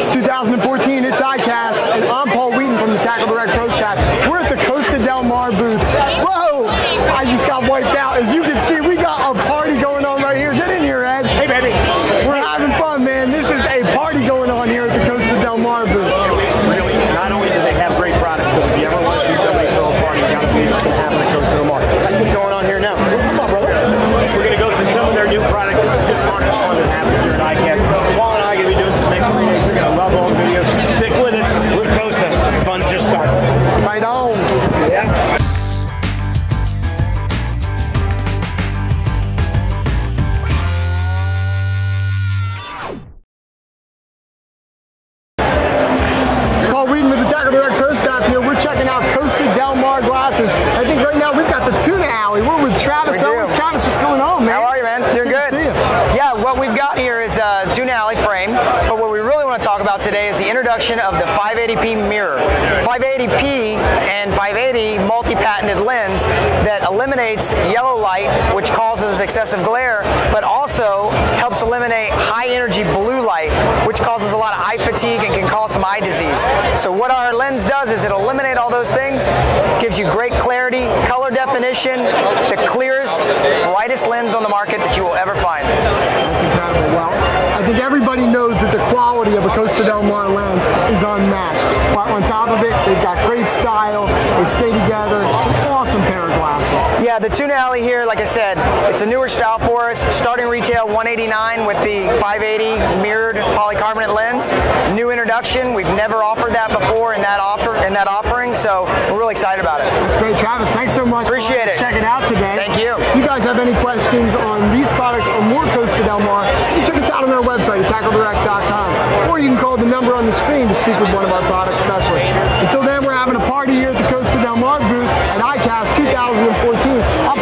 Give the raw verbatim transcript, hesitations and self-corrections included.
It's two thousand fourteen, it's I CAST, and I'm Paul Wheaton from the Tackle Direct Pro Staff. We're at the Costa Del Mar booth. Whoa, I just got wiped out. As you can see, we got a party going on right here. Get in here, Ed. Hey, baby. We're having fun, man. This is a party going on here at the Costa Del Mar booth. Really, not only do they have great products, but if you ever want to see somebody throw a party, you got to be able to have it at Costa Del Mar. That's what's going on here now. What's up, brother? We're going to go through some of their new products. This is just part of all that happens here at I CAST. Paul and I are going to be doing this next three days. You're going to love all the videos. Stick with us. We're posting. Fun's just starting. Right on. Yeah. Paul Wheaton with the Tackle Direct Pro Staff here. We're checking out Costa Del Mar glasses. I think right now we've got the Tuna Alley. We're with Travis Owens. Travis, what's going on, man? How are you, man? Doing good. Good to see you. Yeah, what we've got here is a Tuna Alley frame, but what we really want to talk about today is the introduction of the five eighty P mirror. five eighty P and five eighty multi-patented lens that eliminates yellow light, which causes excessive glare, but also helps eliminate high-energy blue light, which causes a lot of eye fatigue and can cause some eye disease. So what our lens does is it eliminates all those things, gives you great clarity, color definition, the clearest, brightest lens on the market that you will ever find. That's incredible. Well, I think everybody knows that the quality of a Costa Del Mar lens is unmatched. But on top of it, they've got great style, they stay together. It's an awesome pair of glasses. Yeah, the Tuna Alley here, like I said, it's a newer style for us. Starting retail one eighty-nine with the five eighty mirrored polycarbonate lens. New introduction. We've never offered that before in that offer in that offering, so we're really excited about it. That's great, Travis. Thanks so much. Appreciate it. Check it out today. Thank you. If you guys have any questions on these products or more Costa Del Mar, check us out on our website at tackle direct dot com, or you can call the number on the screen to speak with one of our product specialists. Until then, we're having a party here at the Costa Del Mar booth at I CAST twenty fourteen. I'll